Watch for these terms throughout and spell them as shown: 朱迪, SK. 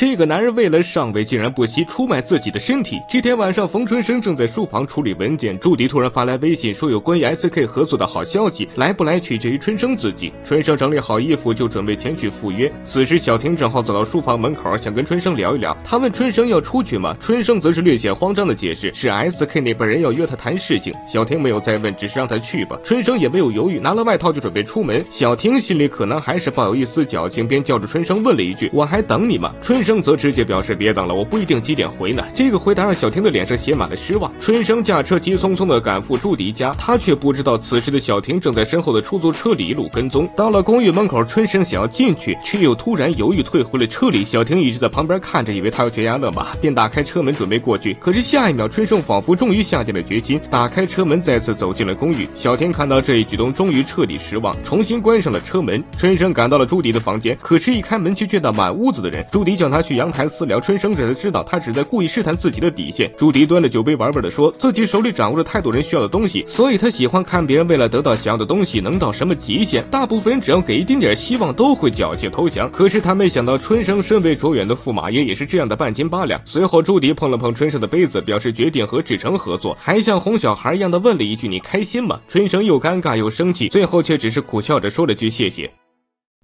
这个男人为了上位，竟然不惜出卖自己的身体。这天晚上，冯春生正在书房处理文件，朱迪突然发来微信说有关于 SK 合作的好消息，来不来取决于春生自己。春生整理好衣服就准备前去赴约。此时，小婷正好走到书房门口，想跟春生聊一聊。他问春生要出去吗？春生则是略显慌张的解释，是 SK 那边人要约他谈事情。小婷没有再问，只是让他去吧。春生也没有犹豫，拿了外套就准备出门。小婷心里可能还是抱有一丝侥幸，便叫着春生问了一句：“我还等你吗？”春生则直接表示别等了，我不一定几点回呢。这个回答让小婷的脸上写满了失望。春生驾车急匆匆地赶赴朱迪家，他却不知道此时的小婷正在身后的出租车里一路跟踪。到了公寓门口，春生想要进去，却又突然犹豫退回了车里。小婷一直在旁边看着，以为他要悬崖勒马，便打开车门准备过去。可是下一秒，春生仿佛终于下定了决心，打开车门再次走进了公寓。小婷看到这一举动，终于彻底失望，重新关上了车门。春生赶到了朱迪的房间，可是一开门却见到满屋子的人。朱迪叫他去阳台私聊，春生这才知道他只在故意试探自己的底线。朱迪端了酒杯玩味的说，自己手里掌握着太多人需要的东西，所以他喜欢看别人为了得到想要的东西能到什么极限。大部分人只要给一丁点希望，都会侥幸投降。可是他没想到，春生身为卓远的驸马爷，也是这样的半斤八两。随后，朱迪碰了碰春生的杯子，表示决定和志成合作，还像哄小孩一样的问了一句：“你开心吗？”春生又尴尬又生气，最后却只是苦笑着说了句：“谢谢。”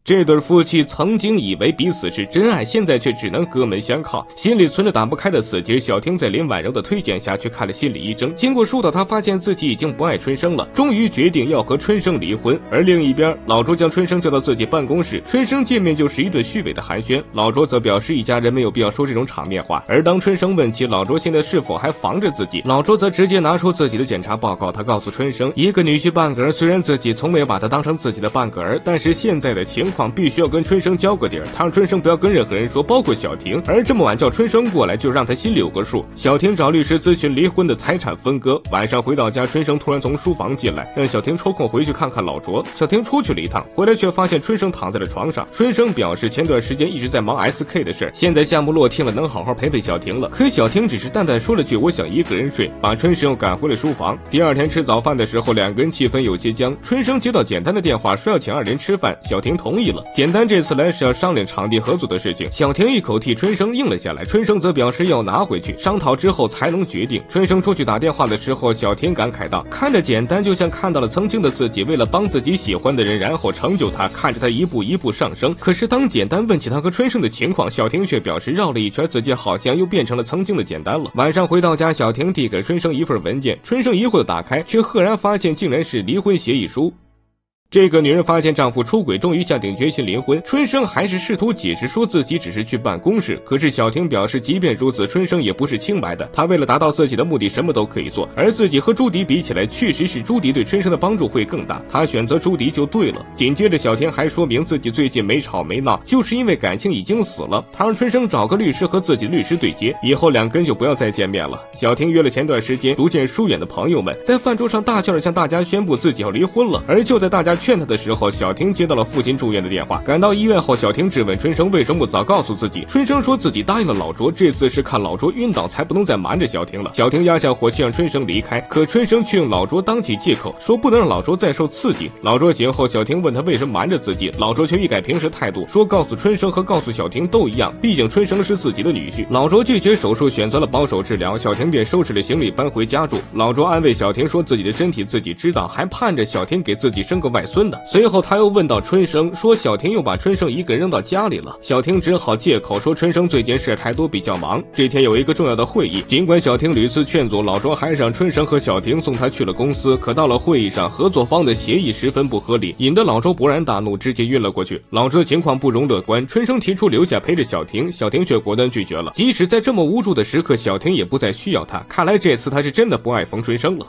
这对夫妻曾经以为彼此是真爱，现在却只能隔门相靠，心里存着打不开的死结。小婷在林婉柔的推荐下去看了心理医生，经过疏导，她发现自己已经不爱春生了，终于决定要和春生离婚。而另一边，老周将春生叫到自己办公室，春生见面就是一顿虚伪的寒暄。老周则表示一家人没有必要说这种场面话。而当春生问起老周现在是否还防着自己，老周则直接拿出自己的检查报告。他告诉春生，一个女婿半个儿，虽然自己从没有把他当成自己的半个儿，但是现在的情况必须要跟春生交个底儿，他让春生不要跟任何人说，包括小婷。而这么晚叫春生过来，就让他心里有个数。小婷找律师咨询离婚的财产分割。晚上回到家，春生突然从书房进来，让小婷抽空回去看看老卓。小婷出去了一趟，回来却发现春生躺在了床上。春生表示前段时间一直在忙 SK 的事，现在项目落听了，能好好陪陪小婷了。可小婷只是淡淡说了句：“我想一个人睡。”把春生又赶回了书房。第二天吃早饭的时候，两个人气氛有些僵。春生接到简单的电话，说要请二人吃饭，小婷同意。简单这次来是要商量场地合作的事情，小婷一口替春生应了下来，春生则表示要拿回去商讨之后才能决定。春生出去打电话的时候，小婷感慨道：“看着简单，就像看到了曾经的自己，为了帮自己喜欢的人，然后成就他，看着他一步一步上升。”可是当简单问起他和春生的情况，小婷却表示绕了一圈，自己好像又变成了曾经的简单了。晚上回到家，小婷递给春生一份文件，春生疑惑的打开，却赫然发现竟然是离婚协议书。这个女人发现丈夫出轨，终于下定决心离婚。春生还是试图解释，说自己只是去办公室。可是小婷表示，即便如此，春生也不是清白的，他为了达到自己的目的，什么都可以做。而自己和朱迪比起来，确实是朱迪对春生的帮助会更大，他选择朱迪就对了。紧接着，小婷还说明自己最近没吵没闹，就是因为感情已经死了。他让春生找个律师和自己律师对接，以后两个人就不要再见面了。小婷约了前段时间逐渐疏远的朋友们，在饭桌上大笑着向大家宣布自己要离婚了。而就在大家劝他的时候，小婷接到了父亲住院的电话。赶到医院后，小婷质问春生为什么不早告诉自己。春生说自己答应了老卓，这次是看老卓晕倒才不能再瞒着小婷了。小婷压下火气让春生离开，可春生却用老卓当起借口，说不能让老卓再受刺激。老卓行后，小婷问他为什么瞒着自己，老卓却一改平时态度，说告诉春生和告诉小婷都一样，毕竟春生是自己的女婿。老卓拒绝手术，选择了保守治疗。小婷便收拾了行李搬回家住。老卓安慰小婷说自己的身体自己知道，还盼着小婷给自己生个外孙的。随后他又问到春生，说小婷又把春生一个人扔到家里了。小婷只好借口说春生最近事太多比较忙，这天有一个重要的会议。尽管小婷屡次劝阻，老周还是让春生和小婷送他去了公司。可到了会议上，合作方的协议十分不合理，引得老周勃然大怒，直接晕了过去。老周的情况不容乐观，春生提出留下陪着小婷，小婷却果断拒绝了。即使在这么无助的时刻，小婷也不再需要他。看来这次他是真的不爱冯春生了。